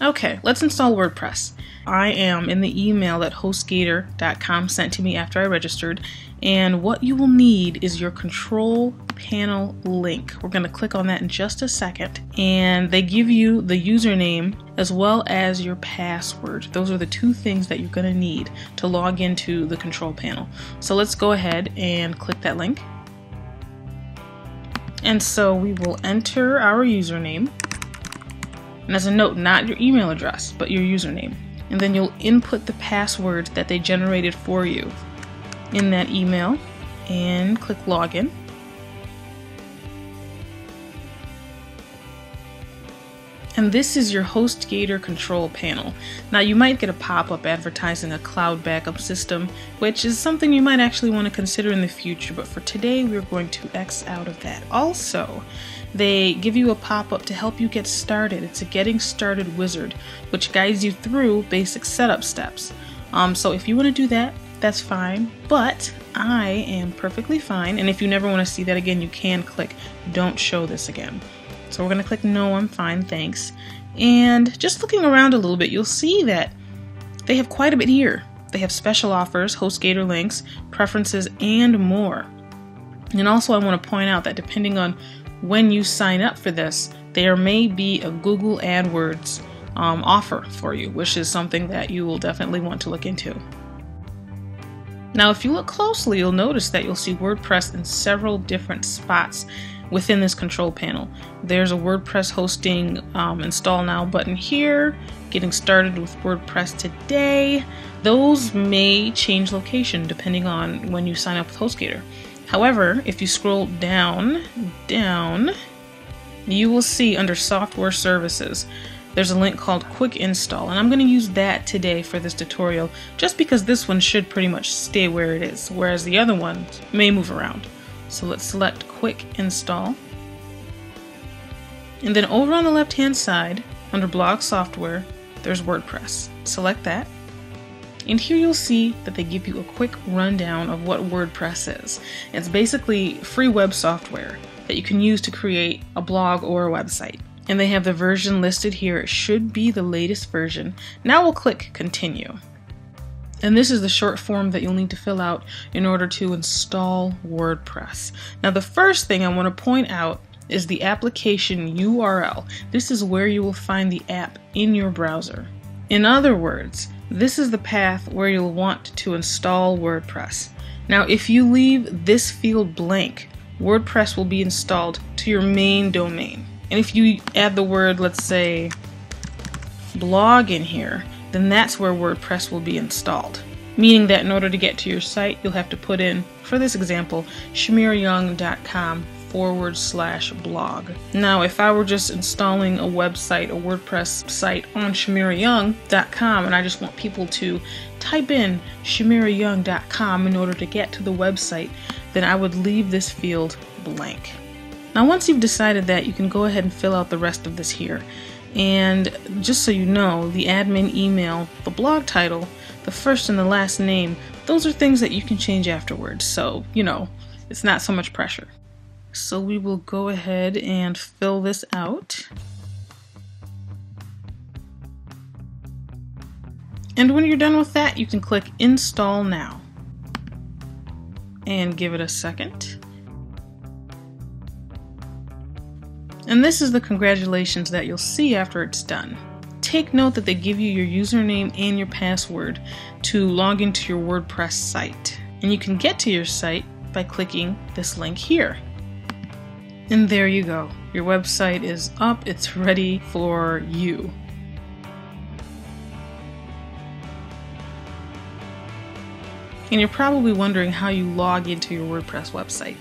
Okay, let's install WordPress. I am in the email that HostGator.com sent to me after I registered, and what you will need is your control panel link. We're going to click on that in just a second, and they give you the username as well as your password. Those are the two things that you're going to need to log into the control panel. So let's go ahead and click that link. And so we will enter our username. And as a note, not your email address, but your username. And then you'll input the password that they generated for you in that email and click login. And this is your HostGator control panel. Now you might get a pop-up advertising a cloud backup system, which is something you might actually want to consider in the future, but for today we're going to X out of that. Also, they give you a pop-up to help you get started. It's a getting started wizard, which guides you through basic setup steps. So if you want to do that, that's fine, but I am perfectly fine. And if you never want to see that again, you can click don't show this again. So we're going to click no, I'm fine, thanks. And just looking around a little bit, you'll see that they have quite a bit here. They have special offers, HostGator links, preferences, and more. And also I want to point out that depending on when you sign up for this, there may be a Google AdWords offer for you, which is something that you will definitely want to look into. Now if you look closely, you'll notice that you'll see WordPress in several different spots within this control panel. There's a WordPress hosting install now button here, getting started with WordPress today. Those may change location depending on when you sign up with HostGator. However, if you scroll down, you will see under software services, there's a link called Quick Install, and I'm going to use that today for this tutorial just because this one should pretty much stay where it is, whereas the other one may move around. So let's select Quick Install, and then over on the left hand side under Blog Software there's WordPress. Select that, and here you'll see that they give you a quick rundown of what WordPress is. It's basically free web software that you can use to create a blog or a website, and they have the version listed here. It should be the latest version. Now we'll click Continue. And this is the short form that you'll need to fill out in order to install WordPress. Now the first thing I want to point out is the application URL. This is where you will find the app in your browser. In other words, this is the path where you'll want to install WordPress. Now if you leave this field blank, WordPress will be installed to your main domain. And if you add the word, let's say, blog in here, then that's where WordPress will be installed. Meaning that in order to get to your site, you'll have to put in, for this example, ShamiraYoung.com/blog. Now, if I were just installing a website, a WordPress site on ShamiraYoung.com, and I just want people to type in ShamiraYoung.com in order to get to the website, then I would leave this field blank. Now, once you've decided that, you can go ahead and fill out the rest of this here. And just so you know, the admin email, the blog title, the first and the last name, those are things that you can change afterwards. So, you know, it's not so much pressure. So we will go ahead and fill this out. And when you're done with that, you can click Install Now. And give it a second. And this is the congratulations that you'll see after it's done. Take note that they give you your username and your password to log into your WordPress site. And you can get to your site by clicking this link here. And there you go. Your website is up. It's ready for you. And you're probably wondering how you log into your WordPress website.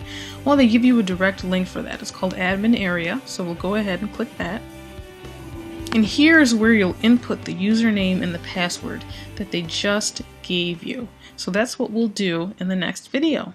Well, they give you a direct link for that. It's called Admin Area, so we'll go ahead and click that. And here's where you'll input the username and the password that they just gave you. So that's what we'll do in the next video.